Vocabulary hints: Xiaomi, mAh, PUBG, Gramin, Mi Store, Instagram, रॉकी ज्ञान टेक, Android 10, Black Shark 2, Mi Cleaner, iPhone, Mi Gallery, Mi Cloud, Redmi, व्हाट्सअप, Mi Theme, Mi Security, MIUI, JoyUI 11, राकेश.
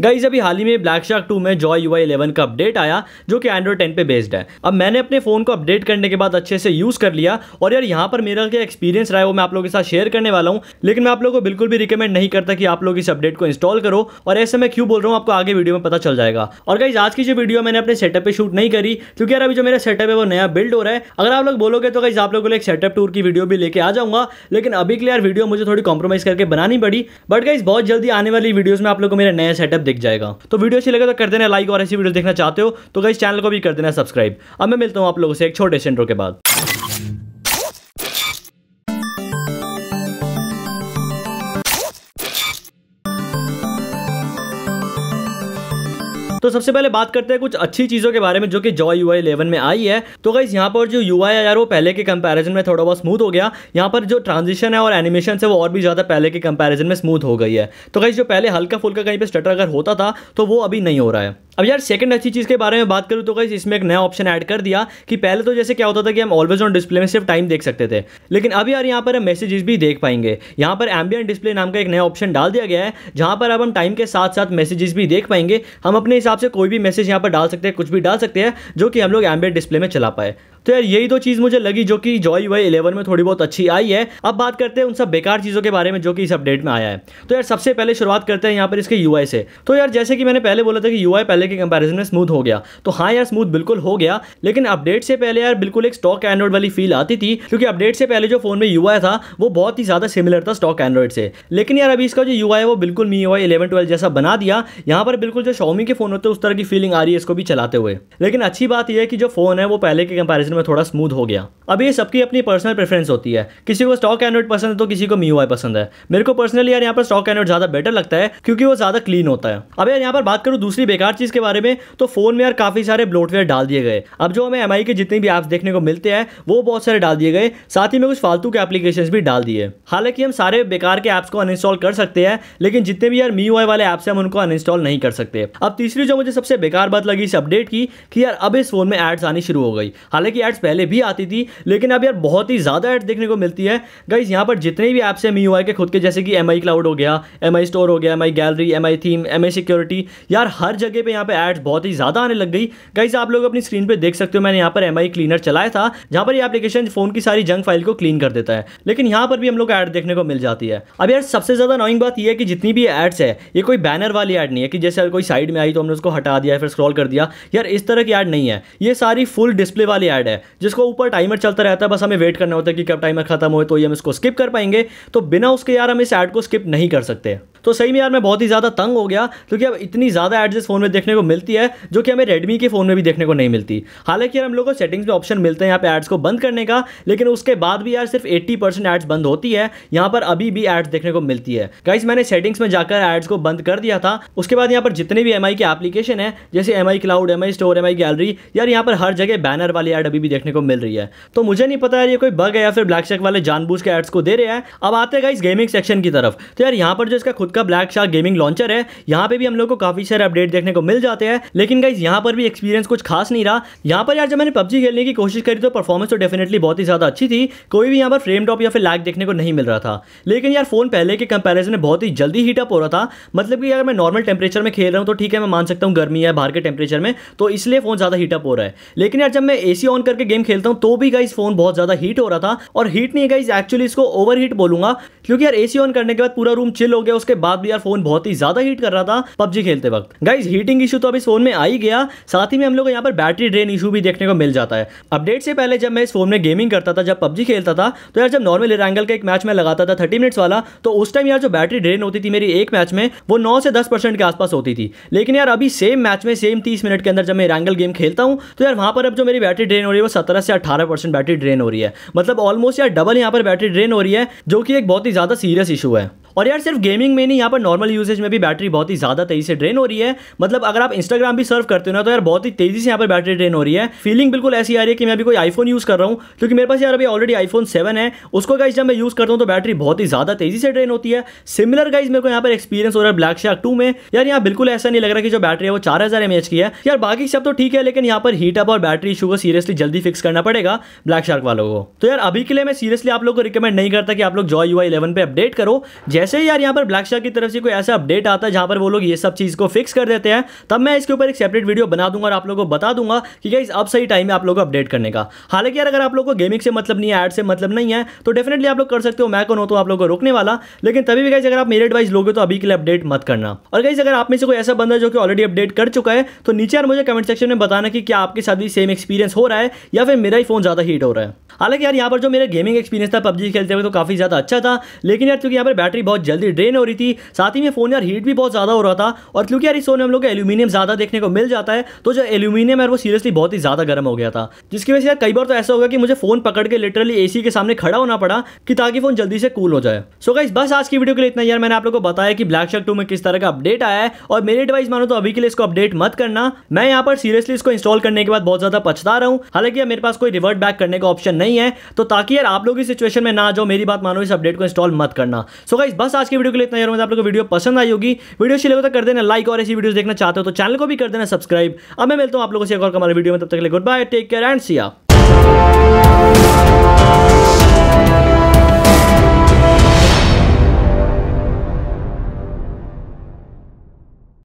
Guys अभी हाल ही में ब्लैक शार्क 2 में JoyUI 11 का अपडेट आया जो कि Android 10 पे बेस्ड है। अब मैंने अपने फ़ोन को अपडेट करने के बाद अच्छे से यूज़ कर लिया और यार यहाँ पर मेरा क्या एक्सपीरियंस रहा है वो मैं आप लोगों के साथ शेयर करने वाला हूँ। लेकिन मैं आप लोगों को बिल्कुल भी रिकमेंड नहीं करता कि आप लोग इस अपडेट को इंस्टॉल करो, और ऐसे मैं क्यों बोल रहा हूँ आपको आगे वीडियो में पता चल जाएगा। और गाइज आज की जो वीडियो मैंने अपने सेटअप पर शूट नहीं करी क्योंकि यार अभी जो मेरा सेटअप है वो नया बिल्ड हो रहा है। अगर आप लोग बोलोगे तो गाइज आप लोगों को एक सेटअप टूर की वीडियो भी लेके आ जाऊँगा, लेकिन अभी के लिए यार वीडियो मुझे थोड़ी कॉम्प्रोमाइज़ करके बनानी पड़ी। बट गाइज बहुत जल्दी आने वाली वीडियोज़ में आप लोगों को मेरा नया सेटअप दिख जाएगा। तो वीडियो अच्छी लगे तो कर देना लाइक, और ऐसी वीडियो देखना चाहते हो तो गाइस चैनल को भी कर देना सब्सक्राइब। अब मैं मिलता हूं आप लोगों से एक छोटे से इंट्रो के बाद। तो सबसे पहले बात करते हैं कुछ अच्छी चीज़ों के बारे में जो कि JoyUI 11 में आई है। तो गाइस यहाँ पर जो UI है यार वो पहले के कंपैरिजन में थोड़ा बहुत स्मूथ हो गया। यहाँ पर जो ट्रांजिशन है और एनिमेशन है वो और भी ज़्यादा पहले के कंपैरिजन में स्मूथ हो गई है। तो गाइस जो पहले हल्का फुल्का कहीं पर स्टटर अगर होता था तो वो अभी नहीं हो रहा है। अब यार सेकंड अच्छी चीज़ के बारे में बात करूँ तो गाइस इसमें एक नया ऑप्शन ऐड कर दिया कि पहले तो जैसे क्या होता था कि हम ऑलवेज ऑन डिस्प्ले में सिर्फ टाइम देख सकते थे, लेकिन अब यार यहाँ पर हम मैसेजेस भी देख पाएंगे। यहाँ पर एम्बिएंट डिस्प्ले नाम का एक नया ऑप्शन डाल दिया गया है जहाँ पर अब हम टाइम के साथ साथ मैसेजेस भी देख पाएंगे। हम अपने हिसाब से कोई भी मैसेज यहाँ पर डाल सकते हैं, कुछ भी डाल सकते हैं जो कि हम लोग एम्बिएंट डिस्प्ले में चला पाए। तो यार यही दो चीज़ मुझे लगी जो कि JoyUI 11 में थोड़ी बहुत अच्छी आई है। अब बात करते हैं उन सब बेकार चीज़ों के बारे में जो कि इस अपडेट में आया है। तो यार सबसे पहले शुरुआत करते हैं यहाँ पर इसके UI से। तो यार जैसे कि मैंने पहले बोला था कि UI पहले के कंपैरिजन में स्मूथ हो गया, तो हाँ यार स्मूथ बिल्कुल हो गया, लेकिन अपडेट से पहले यार बिल्कुल एक स्टॉक एंड्रॉइड वाली फील आती थी क्योंकि अपडेट से पहले जो फोन में UI था वो बहुत ही ज़्यादा सिमिलर था स्टॉक एंड्रॉइड से। लेकिन यार अभी इसका जो UI है वो बिल्कुल MIUI 11 12 जैसा बना दिया। यहाँ पर बिल्कुल जो Xiaomi के फ़ोन होते हैं उस तरह की फीलिंग आ रही है इसको भी चलाते हुए। लेकिन अच्छी बात यह है कि जो फोन है वो पहले के कंपैरिजन में थोड़ा स्मूथ हो गया। अब ये सबकी अपनी पर्सनल प्रेफरेंस होती है, किसी को स्टॉक एंड्रॉइड पसंद है तो किसी को MIUI पसंद है। मेरे को पर्सनली यार यहाँ पर स्टॉक एंड्रॉइड ज़्यादा बेटर लगता है क्योंकि वो ज़्यादा क्लीन होता है। अब यार यहाँ पर बात करूँ दूसरी बेकार चीज़ के बारे में तो फोन में यार काफ़ी सारे ब्लोटवेयर डाल दिए गए। अब जो हमें MI के जितने भी ऐप्स देखने को मिलते हैं वो बहुत सारे डाल दिए गए, साथ ही में कुछ फालतू के एप्लीकेशन भी डाल दिए। हालांकि हम सारे बेकार के ऐप्स को अनइंस्टॉल कर सकते हैं, लेकिन जितने भी यार MIUI वाले ऐप्स हैं हम उनको अनइंस्टॉल नहीं कर सकते। अब तीसरी जो मुझे सबसे बेकार बात लगी इस अपडेट की कि यार अब इस फोन में एड्स आनी शुरू हो गई। हालांकि एड्स पहले भी आती थी, लेकिन अब यार बहुत ही ज़्यादा एड देखने को मिलती है। गाइज यहाँ पर जितने भी ऐप्स हैं MIUI के खुद के, जैसे कि Mi Cloud हो गया, Mi Store हो गया, Mi Gallery, Mi Theme, Mi Security, यार हर जगह पे यहाँ पे एड्स बहुत ही ज़्यादा आने लग गई। गाइज आप लोग अपनी स्क्रीन पे देख सकते हो मैंने यहाँ पर Mi Cleaner चलाया था जहाँ पर ये एप्लीकेशन फ़ोन की सारी जंक फाइल को क्लीन कर देता है, लेकिन यहाँ पर भी हम लोग ऐड देखने को मिल जाती है। अब यार सबसे ज़्यादा अनॉइंग बात यह है कि जितनी भी एड्स है ये कोई बैनर वाली ऐड नहीं है कि जैसे कोई साइड में आई तो हमने उसको हटा दिया फिर स्क्रॉल कर दिया, यार इस तरह की ऐड नहीं है। ये सारी फुल डिस्प्ले वाली ऐड है जिसको ऊपर टाइमर चलता रहता है, बस हमें वेट करना होता है कि कब टाइमर खत्म हो तो ये हम इसको स्किप कर पाएंगे। तो बिना उसके यार हम इस ऐड को स्किप नहीं कर सकते। तो सही में यार मैं बहुत ही ज़्यादा तंग हो गया क्योंकि अब इतनी ज़्यादा एड्स इस फोन में देखने को मिलती है जो कि हमें Redmi के फ़ोन में भी देखने को नहीं मिलती। हालांकि यार हम लोग को सेटिंग्स में ऑप्शन मिलते हैं यहाँ पे एड्स को बंद करने का, लेकिन उसके बाद भी यार सिर्फ 80% एड्स बंद होती है, यहाँ पर अभी भी एड्स देखने को मिलती है। गाइस मैंने सेटिंग्स में जाकर एड्स को बंद कर दिया था, उसके बाद यहाँ पर जितने भी MI के एप्लीकेशन है जैसे Mi Cloud, Mi Store, Mi Gallery, यार यहाँ पर हर जगह बैनर वाली ऐड अभी भी देखने को मिल रही है। तो मुझे नहीं पता यार ये कोई बग है या फिर ब्लैक शार्क वाले जानबूझ के एड्स को दे रहे हैं। अब आते हैं गाइस गेमिंग सेक्शन की तरफ। तो यार यहाँ पर जो इसका खुद का ब्लैक शार्क गेमिंग लॉन्चर है यहाँ पे भी हम लोग को काफी सारे अपडेट देखने को मिल जाते हैं, लेकिन गाइस यहाँ पर भी एक्सपीरियंस कुछ खास नहीं रहा। यहाँ पर यार जब मैंने PUBG खेलने की कोशिश करी तो परफॉर्मेंस तो डेफिनेटली बहुत ही ज़्यादा अच्छी थी, कोई भी यहाँ पर फ्रेम ड्रॉप या फिर लैग देखने को नहीं मिल रहा था। लेकिन यार फोन पहले के कंपैरिजन में बहुत ही जल्दी हीटअप हो रहा था। मतलब कि अगर मैं नॉर्मल टेम्परेचर में खेल रहा हूँ तो ठीक है, मैं मान सकता हूँ गर्मी है बाहर के टेम्परेचर में तो इसलिए फोन ज़्यादा हीटअप हो रहा है, लेकिन यार जब मैं AC ऑन करके गेम खेलता हूँ तो भी गाइस फोन बहुत ज़्यादा हीट हो रहा था। और हीट नहीं गाइस, एक्चुअली इसको ओवर हीट बोलूंगा क्योंकि यार AC ऑन करने के बाद पूरा रूम चिल हो गया, उसके बाद भी यार फोन बहुत ही ज़्यादा हीट कर रहा था PUBG खेलते वक्त। गाइस हीटिंग इशू तो अब इस फोन में आ ही गया, साथ ही में हम लोग यहाँ पर बैटरी ड्रेन इशू भी देखने को मिल जाता है। अपडेट से पहले जब मैं इस फोन में गेमिंग करता था, जब PUBG खेलता था, तो यार जब नॉर्मल एरांगल का एक मैच में लगाता था 30 मिनट्स वाला, तो उस टाइम यार जो बैटरी ड्रेन होती थी मेरी एक मैच में वो 9 से 10% के आसपास होती थी। लेकिन यार अभी सेम मैच में सेम 30 मिनट के अंदर जब मैं एरांगल गेम खेलता हूँ तो यार वहाँ पर अब जो मेरी बैटरी ड्रेन हो रही है वो 17 से 18% बैटरी ड्रेन हो रही है। मतलब ऑलमोस्ट यार डबल यहाँ पर बैटरी ड्रेन हो रही है जो कि एक बहुत ही ज़्यादा सीरियस इशू है। और यार सिर्फ गेमिंग में नहीं, यहाँ पर नॉर्मल यूजेज में भी बैटरी बहुत ही ज़्यादा तेज़ी से ड्रेन हो रही है। मतलब अगर आप Instagram भी सर्व करते हो ना तो यार बहुत ही तेज़ी से यहाँ पर बैटरी ड्रेन हो रही है। फीलिंग बिल्कुल ऐसी आ रही है कि मैं अभी कोई iPhone यूज़ कर रहा हूँ क्योंकि मेरे पास यार अभी ऑलरेडी iPhone 7 है, उसको गाइस जब मैं यूज़ करता हूँ तो बैटरी बहुत ही ज़्यादा तेज़ी से ड्रेन होती है। सिमिलर गाइस मेरे को यहाँ पर एक्सपीरियंस हो रहा है ब्लैक शार्क 2 में। यार यहाँ बिल्कुल ऐसा नहीं लग रहा कि जो बैटरी है वो 4000 mAh की है। यार बाकी सब तो ठीक है, लेकिन यहाँ पर हीटअप और बैटरी इशू को सीरियसली जल्दी फिक्स करना पड़ेगा ब्लैक शार्क वालों को। तो यार अभी के लिए मैं सीरियसली आप लोग को रिकमेंड नहीं करता कि आप लोग JoyUI 11 पर अपडेट करो। जैसे जैसे ही यार यहाँ पर ब्लैक शार्क की तरफ से कोई ऐसा अपडेट आता है जहाँ पर वो लोग ये सब चीज़ को फिक्स कर देते हैं, तब मैं इसके ऊपर एक सेपरेट वीडियो बना दूंगा और आप लोगों को बता दूंगा कि गाइस अब सही टाइम है आप लोगों को अपडेट करने का। हालांकि यार अगर आप लोगों को गेमिंग से मतलब नहीं है, ऐड से मतलब नहीं है, तो डेफिनेटली आप लोग कर सकते हो, मैं कौन हो तो आप लोगों को रोकने वाला। लेकिन तभी भी गाइस अगर आप मेरे एडवाइस लोगे तो अभी के लिए अपडेट मत करना। और गाइस अगर आप में से कोई ऐसा बंदा जो कि ऑलरेडी अपडेट कर चुका है तो नीचे यार मुझे कमेंट सेक्शन में बताना कि क्या आपके साथ भी सेम एक्सपीरियंस हो रहा है या फिर मेरा ही फोन ज़्यादा हीट हो रहा है। हालांकि यार यहाँ पर जो मेरा गेमिंग एक्सपीरियंस था पबजी खेलते हुए तो काफ़ी ज़्यादा अच्छा था, लेकिन यार क्योंकि यहाँ पर बैटरी बहुत जल्दी ड्रेन हो रही थी, साथ ही में फ़ोन यार हीट भी बहुत ज़्यादा हो रहा था। और क्योंकि यार इस फोन में हम लोग को एल्यूमिनियम ज़्यादा देखने को मिल जाता है तो जो एल्यूमिनियम है वो सीरियसली बहुत ही ज़्यादा गर्म हो गया था, जिसकी वजह से यार कई बार तो ऐसा होगा कि मुझे फ़ोन पकड़ के लिटरली एसी के सामने खड़ा होना पड़ा कि ताकि फ़ोन जल्दी से कूल हो जाए। सो गाइस बस आज की वीडियो के लिए इतना। यार मैंने आप लोगों को बताया कि ब्लैक शार्क 2 में किस तरह का अपडेट आया है और मेरे एडवाइस मानो तो अभी के लिए इसको अपडेट मत करना। मैं यहाँ पर सीरियसली इसको इंस्टॉल करने के बाद बहुत ज़्यादा पछता रहा हूँ। हालांकि यार मेरे पास कोई रिवर्ट बैक करने का ऑप्शन नहीं है, तो ताकि यार आप लोग इस सिचुएशन में ना जाओ मेरी बात मानो इस अपडेट को इंस्टॉल मत करना। सो गाइस बस आज की वीडियो के लिए इतना। यार मुझे आप लोगों को वीडियो पसंद आई होगी, वीडियो अच्छी लगे तो कर देना लाइक और ऐसी वीडियोस देखना चाहते हो तो चैनल को भी कर देना सब्सक्राइब। अब मैं मिलता हूँ आप लोगों से एक और कमाल वीडियो में, तब तक के लिए good bye, take care and see you.